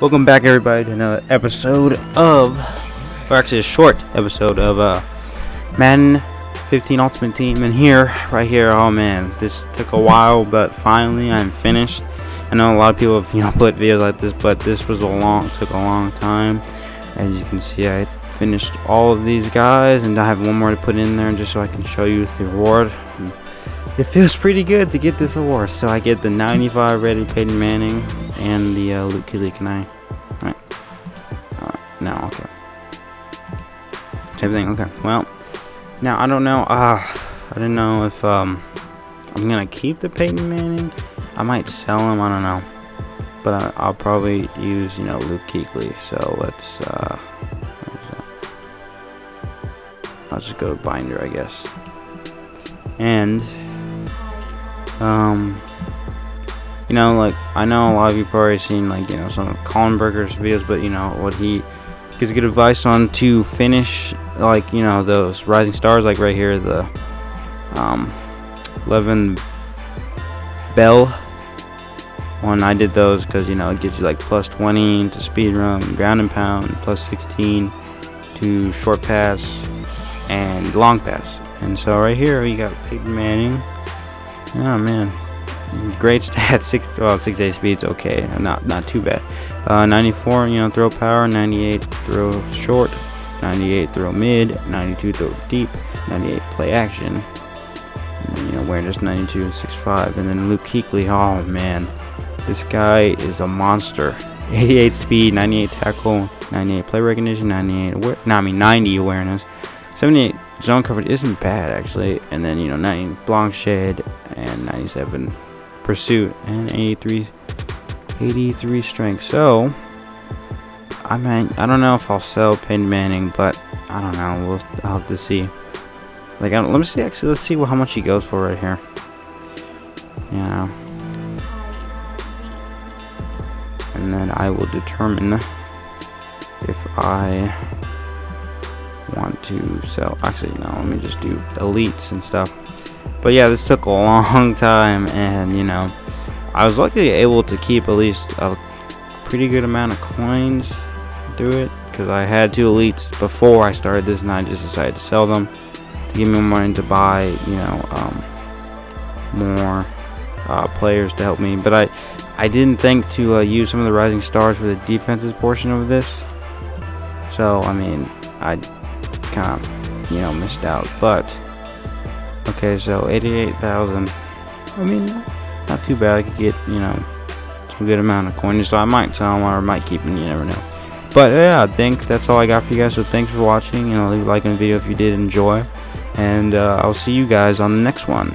Welcome back, everybody, to another episode of, or actually a short episode of Madden 15 Ultimate Team. And right here, oh man, this took a while, but finally I'm finished. I know a lot of people have, put videos like this, but this was took a long time. As you can see, I finished all of these guys, and I have one more to put in there just so I can show you the reward. And it feels pretty good to get this award. So I get the 95 rated Peyton Manning and the Luke Kuechly. Can I? Alright. No, okay. Same thing, okay. Well, now I don't know. I don't know if I'm going to keep the Peyton Manning. I might sell him, I don't know. But I'll probably use, Luke Kuechly. So let's, I'll just go to binder, I guess. And like I know a lot of you probably seen some of Colin Berger's videos, but what he gives good advice on to finish, those rising stars, like right here, the 11 bell one. I did those because it gives you like +20 to speed run, ground and pound, +16 to short pass and long pass. And so right here you got Peyton Manning. Oh man, great stats. 6.8 speed's okay, not too bad. 94, throw power. 98, throw short. 98, throw mid. 92, throw deep. 98, play action. And then, awareness 92 and 6.5. And then Luke Kuechly. Oh man, this guy is a monster. 88 speed, 98 tackle, 98 play recognition, 90 awareness, 78. Zone coverage isn't bad actually, and then 90 block shed and 97 pursuit and 83 strength. So I mean, I don't know if I'll sell Peyton Manning, but I don't know. I'll have to see. Let me see. Actually, let's see how much he goes for right here. Yeah, and then I will determine if I want to sell. Actually, no, let me just do elites and stuff. But yeah, this took a long time, and I was luckily able to keep at least a pretty good amount of coins through it, because I had 2 elites before I started this, and I just decided to sell them to give me money to buy more players to help me. But I didn't think to use some of the rising stars for the defenses portion of this, so I mean, I kind of missed out. But okay, so 88,000, I mean, not too bad. I could get some good amount of coins, so I might sell them or I might keep them, you never know. But yeah, I think that's all I got for you guys, so thanks for watching. Leave a like on the video if you did enjoy, and I'll see you guys on the next one.